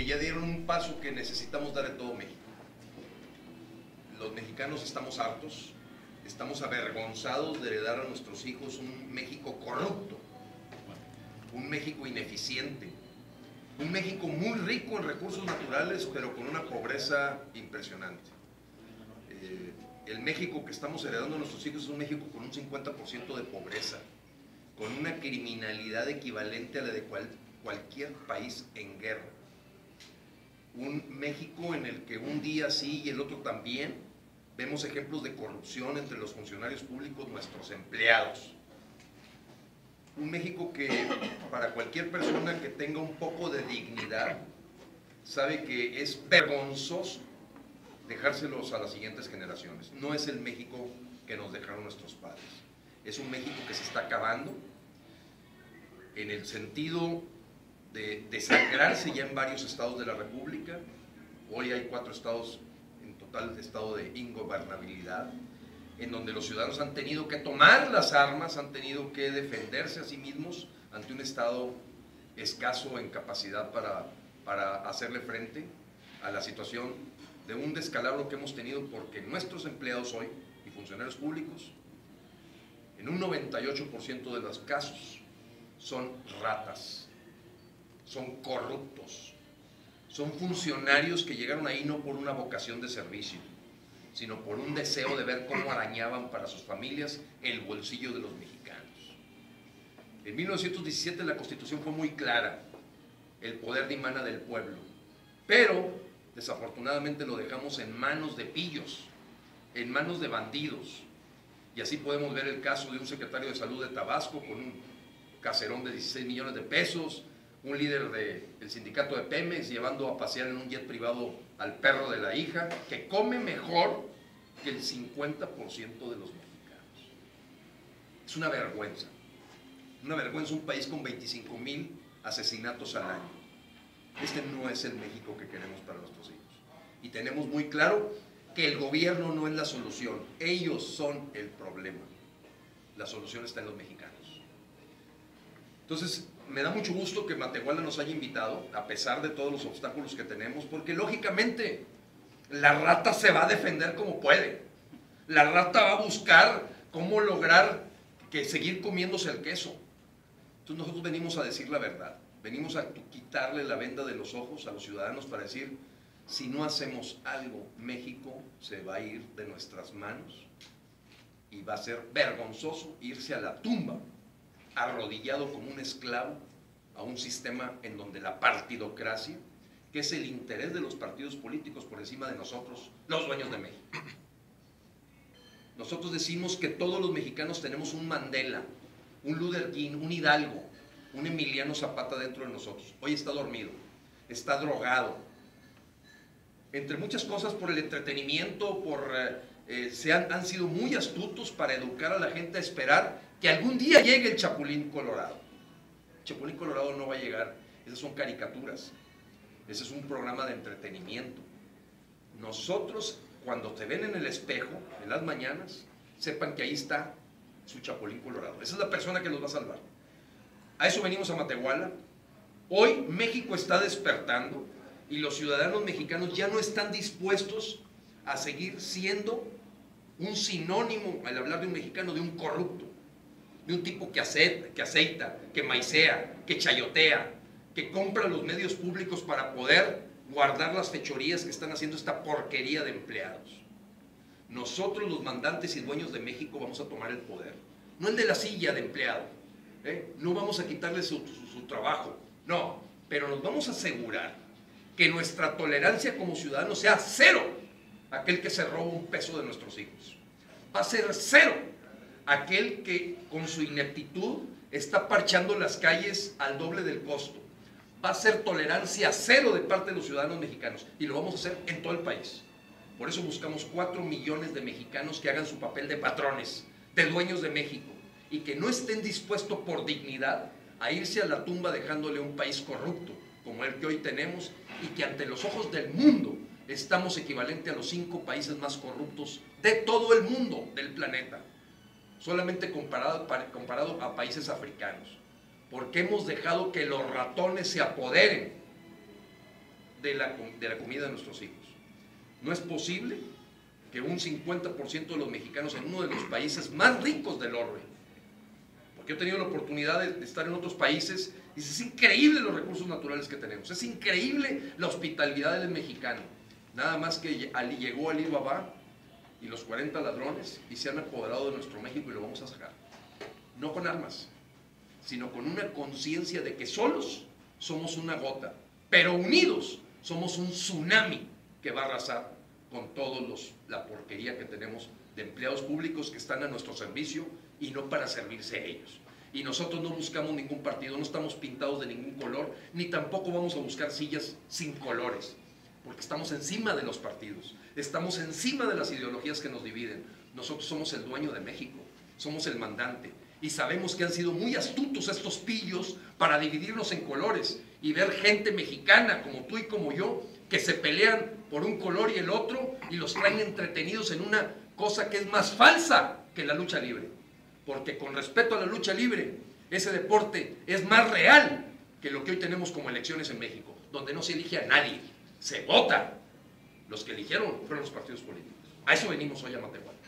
que ya dieron un paso que necesitamos dar en todo México. Los mexicanos estamos hartos, estamos avergonzados de heredar a nuestros hijos un México corrupto, un México ineficiente, un México muy rico en recursos naturales, pero con una pobreza impresionante. El México que estamos heredando a nuestros hijos es un México con un 50% de pobreza, con una criminalidad equivalente a la de cualquier país en guerra. Un México en el que un día sí y el otro también vemos ejemplos de corrupción entre los funcionarios públicos, nuestros empleados. Un México que para cualquier persona que tenga un poco de dignidad sabe que es vergonzoso dejárselos a las siguientes generaciones. No es el México que nos dejaron nuestros padres. Es un México que se está acabando en el sentido de desangrarse ya en varios estados de la República. Hoy hay 4 estados en total estado de ingobernabilidad, en donde los ciudadanos han tenido que tomar las armas, han tenido que defenderse a sí mismos ante un estado escaso en capacidad para hacerle frente a la situación de un descalabro que hemos tenido porque nuestros empleados hoy y funcionarios públicos, en un 98% de los casos, son ratas, son corruptos, son funcionarios que llegaron ahí no por una vocación de servicio, sino por un deseo de ver cómo arañaban para sus familias el bolsillo de los mexicanos. En 1917 la Constitución fue muy clara, el poder dimana del pueblo, pero desafortunadamente lo dejamos en manos de pillos, en manos de bandidos, y así podemos ver el caso de un secretario de salud de Tabasco con un caserón de 16 millones de pesos, un líder del sindicato de Pemex llevando a pasear en un jet privado al perro de la hija, que come mejor que el 50% de los mexicanos. Es una vergüenza un país con 25,000 asesinatos al año. Este no es el México que queremos para nuestros hijos. Y tenemos muy claro que el gobierno no es la solución, ellos son el problema. La solución está en los mexicanos. Entonces, me da mucho gusto que Matehuala nos haya invitado, a pesar de todos los obstáculos que tenemos, porque lógicamente la rata se va a defender como puede. La rata va a buscar cómo lograr que seguir comiéndose el queso. Entonces nosotros venimos a decir la verdad, venimos a quitarle la venda de los ojos a los ciudadanos para decir, si no hacemos algo, México se va a ir de nuestras manos y va a ser vergonzoso irse a la tumba, arrodillado como un esclavo a un sistema en donde la partidocracia, que es el interés de los partidos políticos por encima de nosotros, los dueños de México. Nosotros decimos que todos los mexicanos tenemos un Mandela, un Luther King, un Hidalgo, un Emiliano Zapata dentro de nosotros. Hoy está dormido, está drogado, entre muchas cosas por el entretenimiento, han sido muy astutos para educar a la gente a esperar que algún día llegue el Chapulín Colorado. El Chapulín Colorado no va a llegar, esas son caricaturas, ese es un programa de entretenimiento. Nosotros, cuando te ven en el espejo, en las mañanas, sepan que ahí está su Chapulín Colorado. Esa es la persona que los va a salvar. A eso venimos a Matehuala. Hoy México está despertando y los ciudadanos mexicanos ya no están dispuestos a seguir siendo un sinónimo, al hablar de un mexicano, de un corrupto, de un tipo que aceita, que maicea, que chayotea, que compra los medios públicos para poder guardar las fechorías que están haciendo esta porquería de empleados. Nosotros, los mandantes y dueños de México, vamos a tomar el poder. No el de la silla de empleado, no vamos a quitarle su trabajo, no, pero nos vamos a asegurar que nuestra tolerancia como ciudadanos sea cero aquel que se roba un peso de nuestros hijos. Va a ser cero aquel que con su ineptitud está parchando las calles al doble del costo. Va a ser tolerancia cero de parte de los ciudadanos mexicanos y lo vamos a hacer en todo el país. Por eso buscamos 4 millones de mexicanos que hagan su papel de patrones, de dueños de México y que no estén dispuestos por dignidad a irse a la tumba dejándole un país corrupto como el que hoy tenemos y que ante los ojos del mundo estamos equivalente a los 5 países más corruptos de todo el mundo del planeta. Solamente comparado a países africanos, porque hemos dejado que los ratones se apoderen de la comida de nuestros hijos. No es posible que un 50% de los mexicanos en uno de los países más ricos del orbe, porque yo he tenido la oportunidad de estar en otros países, y es increíble los recursos naturales que tenemos, es increíble la hospitalidad del mexicano. Nada más que llegó Alí Baba y los 40 ladrones y se han apoderado de nuestro México y lo vamos a sacar. No con armas, sino con una conciencia de que solos somos una gota, pero unidos somos un tsunami que va a arrasar con todos la porquería que tenemos de empleados públicos que están a nuestro servicio y no para servirse a ellos. Y nosotros no buscamos ningún partido, no estamos pintados de ningún color, ni tampoco vamos a buscar sillas sin colores, porque estamos encima de los partidos, estamos encima de las ideologías que nos dividen. Nosotros somos el dueño de México, somos el mandante, y sabemos que han sido muy astutos estos pillos para dividirnos en colores y ver gente mexicana como tú y como yo que se pelean por un color y el otro y los traen entretenidos en una cosa que es más falsa que la lucha libre, porque con respeto a la lucha libre, ese deporte es más real que lo que hoy tenemos como elecciones en México, donde no se elige a nadie, se vota. Los que eligieron fueron los partidos políticos. A eso venimos hoy a Matehuala.